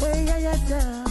Una mami, yeah.